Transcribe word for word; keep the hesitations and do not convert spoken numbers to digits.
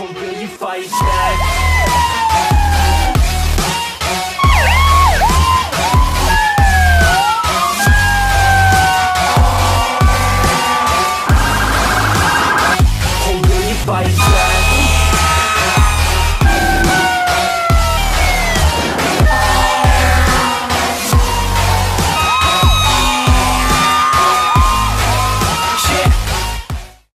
uncle, will you fight back?